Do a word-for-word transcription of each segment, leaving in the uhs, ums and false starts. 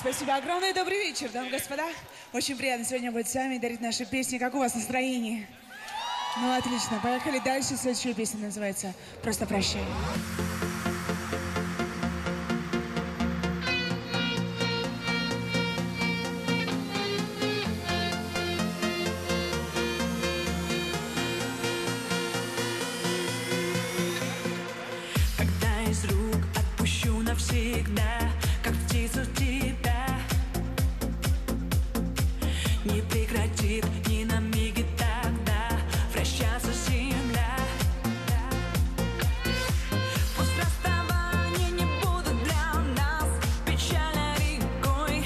Спасибо огромное. Добрый вечер, дамы и господа. Очень приятно сегодня быть с вами и дарить наши песни. Как у вас настроение? Ну, отлично. Поехали дальше. Следующая песня называется «Просто прощай». Когда из рук отпущу навсегда, как птицу тебя, не прекратит ни на миге тогда вращаться земля. Пусть расставания не будут для нас печальной рекой.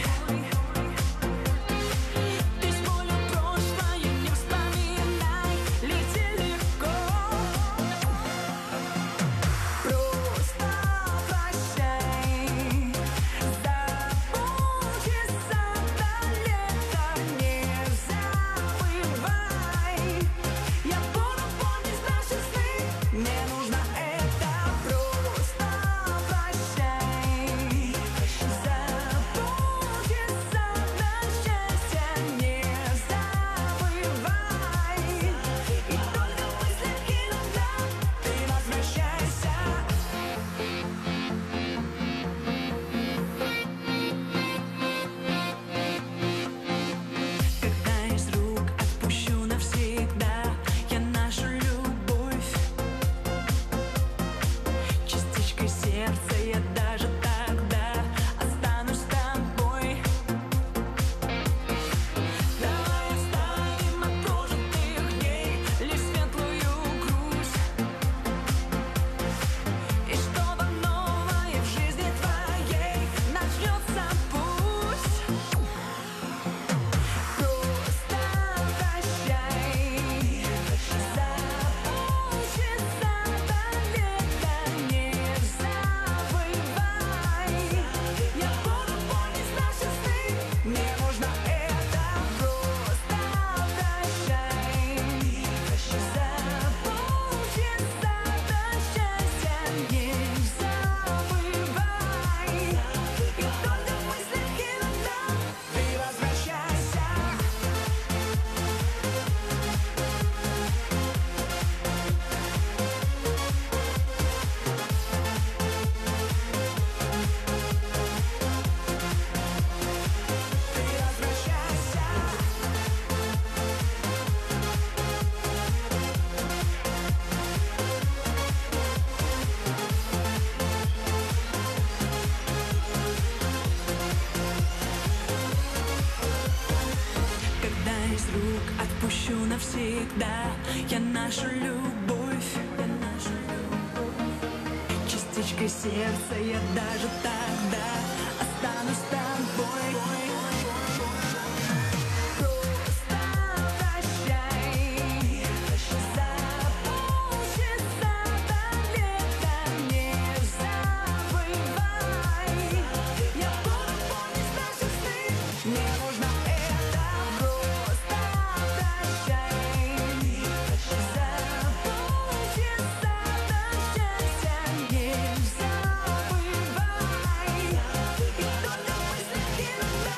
Ты с болью прошлое не вспоминай, лети легко. Просто прощай, забудется до лета, не забывай. Я буду помнить наши сны, мне нужно это. Просто прощай, забудется до счастья, не забывай. И только в мыслях иногда ты возвращайся. Когда из рук отпущу навсегда я нашу любовь, частичкой сердца я даже тогда останусь с тобой. Давай оставим от прожитых дней лишь светлую грусть, и чтобы новое в жизни твоей начнется путь. Просто прощай, забудется до лета, не забывай. Я буду помнить наши сны, мне нужно это. Просто прощай, забудется до счастья, не забывай. И только в мыслях иногда ты возвращайся. Ты возвращайся, когда из рук отпущу навсегда я нашу любовь, частичкой сердца я даже тогда останусь с тобой. Просто прощай, забудется до лета, не забывай. Я буду помнить наши сны, мне нужно это. Просто прощай, забудется до счастья, не забывай. И только в мыслях иногда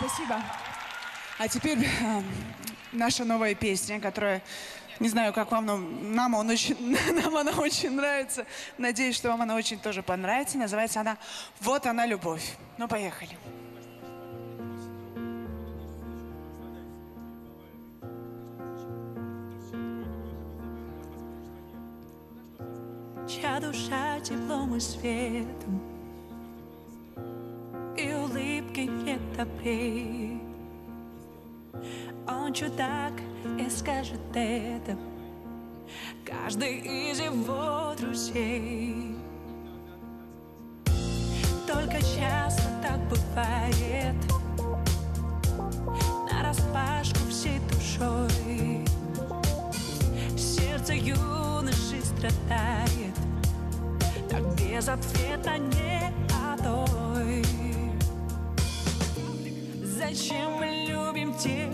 Спасибо. А теперь э, наша новая песня, которая, не знаю, как вам, но нам, он очень, нам она очень нравится. Надеюсь, что вам она очень тоже понравится. Называется она «Вот она, любовь». Ну, поехали. Чья душа теплом и светом, и улыбки нет топлей. Он чудак и скажет это каждый из его друзей. Только часто так бывает, нараспашку всей душой. Сердце юноши страдает, так без ответа не одной. Зачем мы любим тех,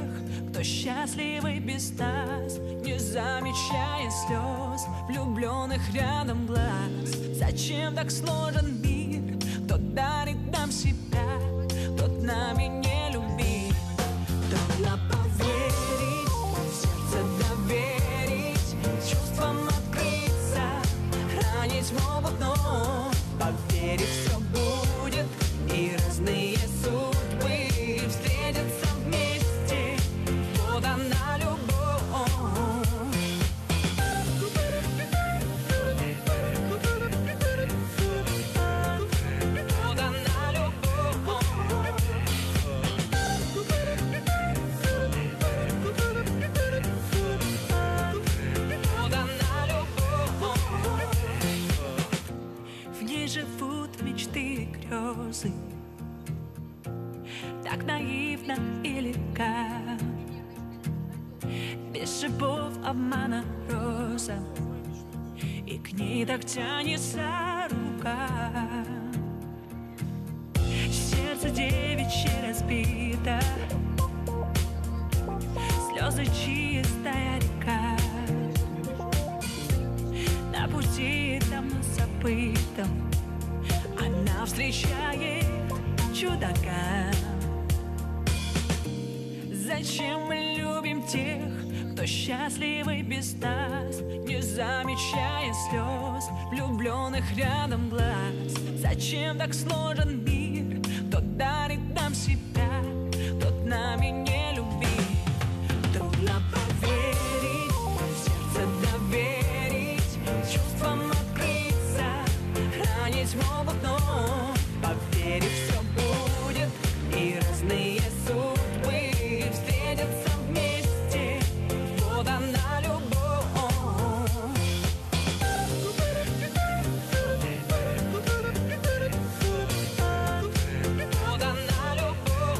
кто счастливый без нас, не замечая слез влюбленных рядом глаз? Зачем так сложен мир, кто дарит нам себя, тот нами не любит? Трудно поверить, сердце доверить, чувствам открыться, ранить могут, но поверить, все будет, и разные судьбы встретятся вместе. Вот она, любовь. Вот она, любовь. Вот она, любовь. В ней живут мечты и грезы, так наивно и легко, без шипов, обмана, роза, и к ней так тянется рука. Сердце девичье разбито, слезы чистая река. На пути тому забытом она встречает чудака. Зачем мы любим тех, кто счастливый без нас, не замечая слез влюбленных рядом глаз? Зачем так сложен мир, кто дарит нам себя, тот нами не любит? Трудно поверить, сердце доверить, чувствам открыться, ранить могут, но поверить, все будет, и разные судьбы встретятся вместе. Вот она, любовь. Вот она, любовь. Вот она, любовь.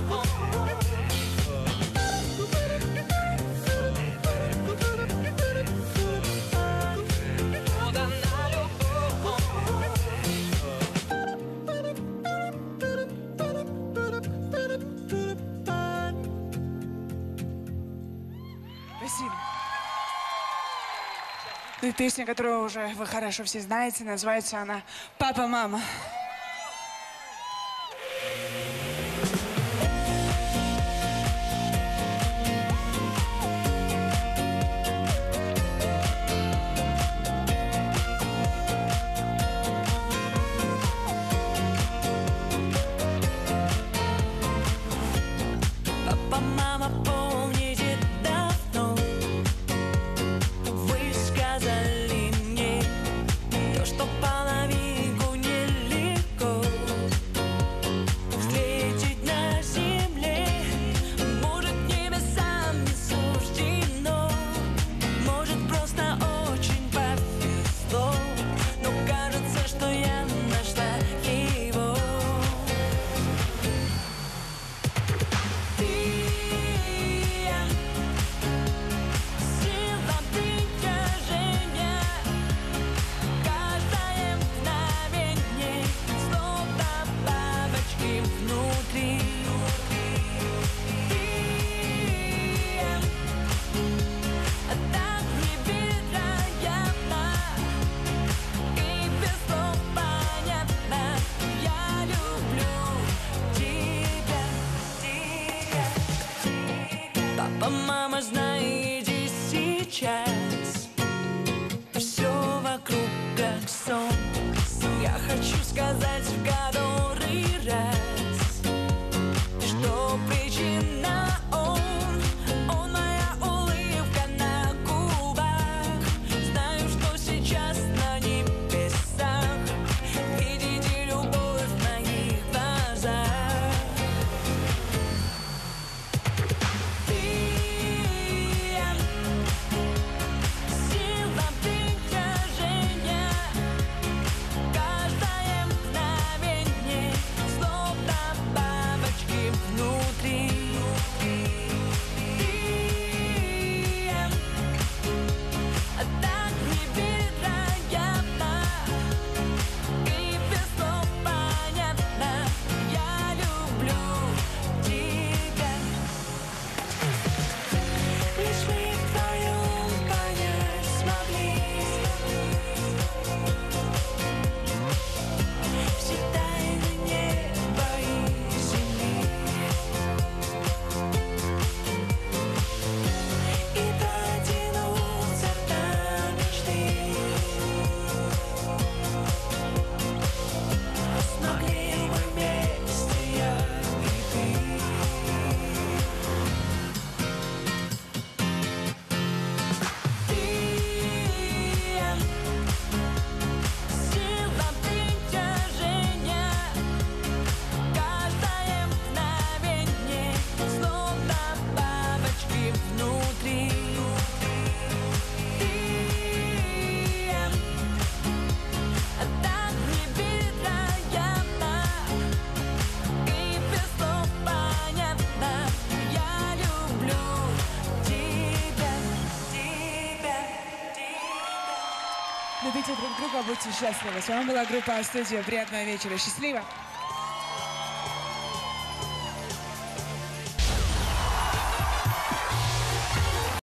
Спасибо. Ну и песня, которую уже вы хорошо все знаете, называется она «Папа, мама». Что половинку не лишь. Любите друг друга, будьте счастливы. С вами была группа A'Studio. Приятного вечера. Счастливо!